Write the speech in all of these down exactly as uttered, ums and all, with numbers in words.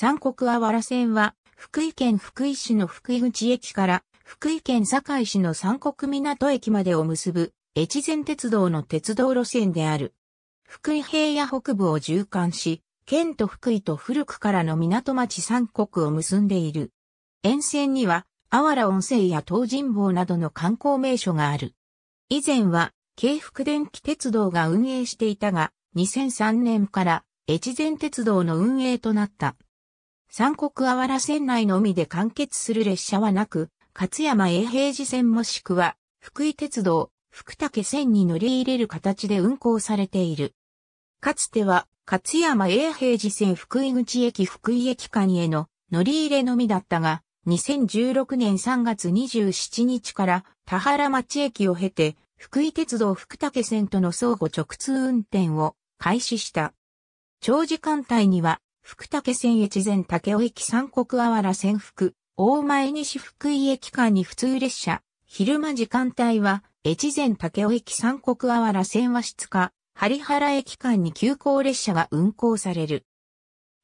三国あわら線は、福井県福井市の福井口駅から、福井県坂井市の三国港駅までを結ぶ、越前鉄道の鉄道路線である。福井平野北部を縦貫し、県と福井と古くからの港町三国を結んでいる。沿線には、あわら温泉や東尋坊などの観光名所がある。以前は、京福電気鉄道が運営していたが、にせんさんねんから越前鉄道の運営となった。三国あわら線内のみで完結する列車はなく、勝山永平寺線もしくは、福井鉄道、福武線に乗り入れる形で運行されている。かつては、勝山永平寺線福井口駅福井駅間への乗り入れのみだったが、にせんじゅうろくねんさんがつにじゅうしちにちから田原町駅を経て、福井鉄道福武線との相互直通運転を開始した。長時間帯には、福武線越前武雄駅三国あわら線福、大前西福井駅間に普通列車、昼間時間帯は、越前武雄駅三国あわら線和室か、針原駅間に急行列車が運行される。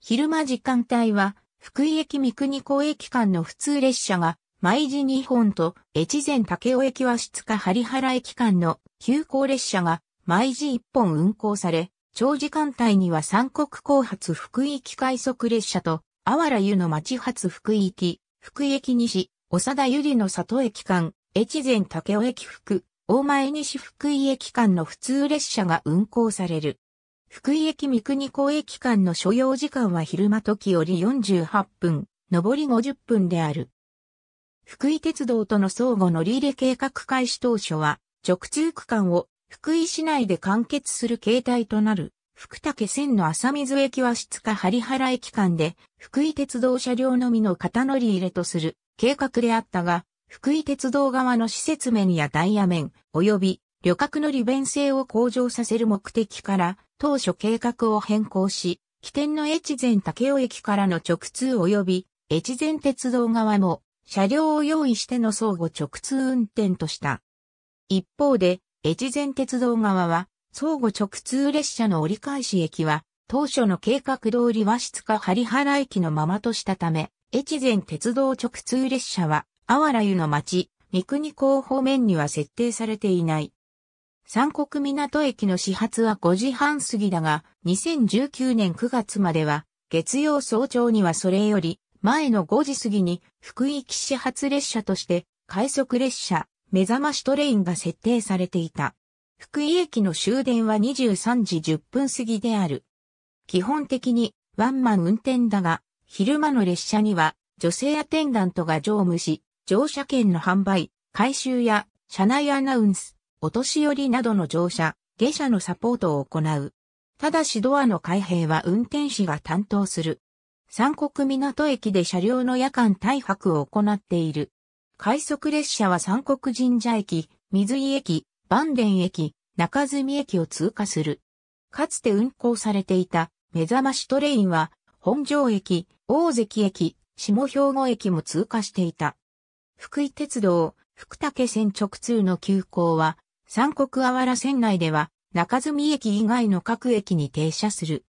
昼間時間帯は、福井駅三国港駅間の普通列車が、毎時にほんと、越前武雄駅和室か針原駅間の急行列車が、毎時いっぽん運行され、長時間帯には三国港発福井駅快速列車と、あわら湯の町発福井駅、福井駅西、長田百合の里駅間、越前武雄駅福、大前西福井駅間の普通列車が運行される。福井駅三国港駅間の所要時間は昼間時折よんじゅうはっぷん、上りごじゅっぷんである。福井鉄道との相互乗り入れ計画開始当初は、直通区間を福井市内で完結する形態となる、福武線の浅水駅和室か針原駅間で、福井鉄道車両のみの片乗り入れとする計画であったが、福井鉄道側の施設面やダイヤ面、及び旅客の利便性を向上させる目的から、当初計画を変更し、起点の越前武雄駅からの直通及び、越前鉄道側も、車両を用意しての相互直通運転とした。一方で、越前鉄道側は、相互直通列車の折り返し駅は、当初の計画通り和室か針原駅のままとしたため、越前鉄道直通列車は、あわら湯の町、三国港方面には設定されていない。三国港駅の始発はごじはん過ぎだが、にせんじゅうきゅうねんくがつまでは、月曜早朝にはそれより前のごじ過ぎに、福井駅始発列車として、快速列車、目覚ましトレインが設定されていた。福井駅の終電はにじゅうさんじじゅっぷん過ぎである。基本的に、ワンマン運転だが、昼間の列車には、女性アテンダントが乗務し、乗車券の販売、回収や車内アナウンス、お年寄りなどの乗車、下車のサポートを行う。ただしドアの開閉は運転士が担当する。三国港駅で車両の夜間滞泊を行っている。快速列車は三国神社駅、水井駅、万電駅、中住駅を通過する。かつて運行されていた目覚ましトレインは、本庄駅、大関駅、下兵庫駅も通過していた。福井鉄道、福武線直通の急行は、三国あわら線内では、中住駅以外の各駅に停車する。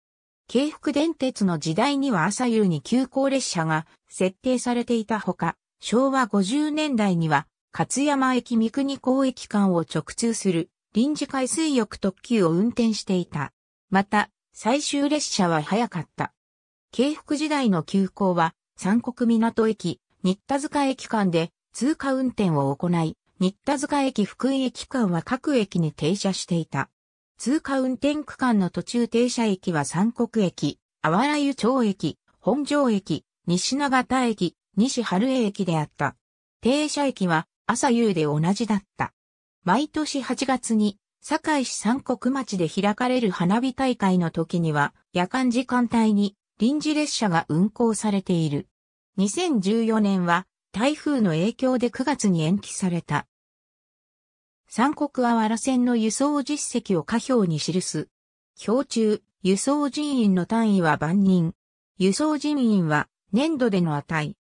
京福電鉄の時代には朝夕に急行列車が設定されていたほか、昭和ごじゅうねんだいには、勝山駅三国港駅間を直通する臨時海水浴特急を運転していた。また、最終列車は早かった。京福時代の急行は、三国港駅、新田塚駅間で通過運転を行い、新田塚駅福井駅間は各駅に停車していた。通過運転区間の途中停車駅は三国駅、あわら湯町駅、本庄駅、西長田駅、西春江駅であった。停車駅は朝夕で同じだった。毎年はちがつに、坂井市三国町で開かれる花火大会の時には、夜間時間帯に臨時列車が運行されている。にせんじゅうよねんは台風の影響でくがつに延期された。三国あわら線の輸送実績を下表に記す。表中、輸送人員の単位は万人。輸送人員は年度での値。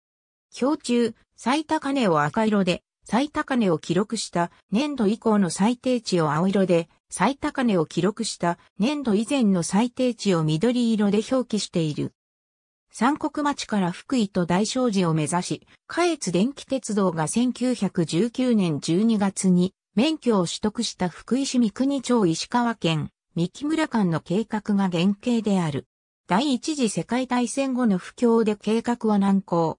表中、最高値を赤色で、最高値を記録した年度以降の最低値を青色で、最高値を記録した年度以前の最低値を緑色で表記している。三国町から福井と大聖寺を目指し、下越電気鉄道がせんきゅうひゃくじゅうきゅうねんじゅうにがつに免許を取得した福井市三国町石川県三木村間の計画が原型である。第一次世界大戦後の不況で計画は難航。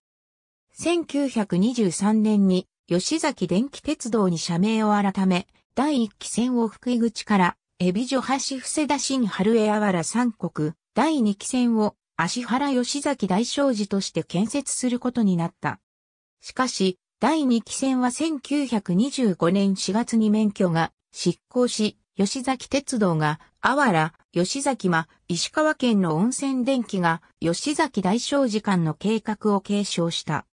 せんきゅうひゃくにじゅうさんねんに吉崎電気鉄道に社名を改め、第一期線を福井口から、海老女橋伏田新春江あわら三国、第二期線を芦原吉崎大聖寺として建設することになった。しかし、第二期線はせんきゅうひゃくにじゅうごねんしがつに免許が失効し、吉崎鉄道が、あわら、吉崎間、石川県の温泉電気が、吉崎大聖寺間の計画を継承した。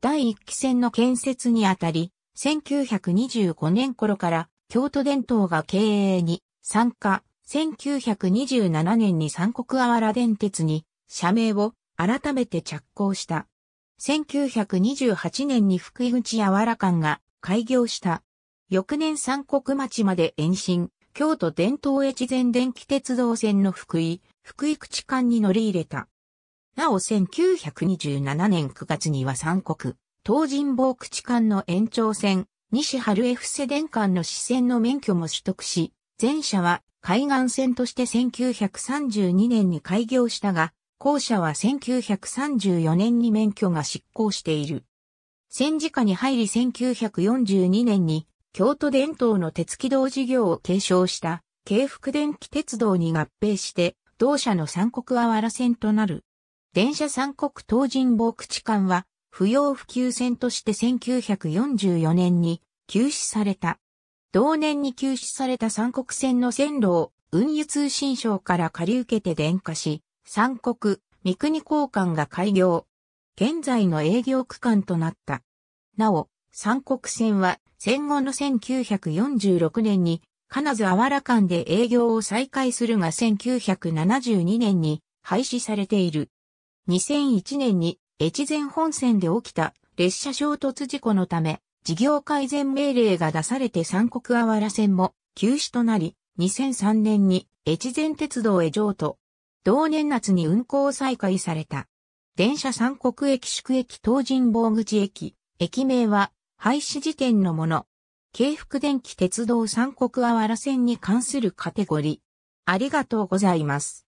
第一期線の建設にあたり、せんきゅうひゃくにじゅうごねん頃から、京都電灯が経営に参加、せんきゅうひゃくにじゅうななねんに三国あわら電鉄に、社名を改めて着工した。せんきゅうひゃくにじゅうはちねんに福井口あわら間が開業した。翌年三国町まで延伸、京都電灯越前電気鉄道線の福井、福井口間に乗り入れた。なおせんきゅうひゃくにじゅうななねんくがつには三国、東尋坊口間の延長線、西春江伏田間の支線の免許も取得し、前者は海岸線としてせんきゅうひゃくさんじゅうにねんに開業したが、後者はせんきゅうひゃくさんじゅうよねんに免許が失効している。戦時下に入りせんきゅうひゃくよんじゅうにねんに、京都電灯の鉄軌道事業を継承した、京福電気鉄道に合併して、同社の三国あわら線となる。電車三国東尋坊口間は、不要不急線としてせんきゅうひゃくよんじゅうよねんに休止された。同年に休止された三国線の線路を、運輸通信省から借り受けて電化し、三国、三国交換が開業。現在の営業区間となった。なお、三国線は、戦後のせんきゅうひゃくよんじゅうろくねんに金津あわら間で営業を再開するがせんきゅうひゃくななじゅうにねんに廃止されている。にせんいちねんに越前本線で起きた列車衝突事故のため事業改善命令が出されて三国あわら線も休止となりにせんさんねんに越前鉄道へ譲渡。同年夏に運行再開された。電車三国駅宿駅東尋坊口駅、駅名は廃止時点のもの。京福電気鉄道三国あわら線に関するカテゴリー。ありがとうございます。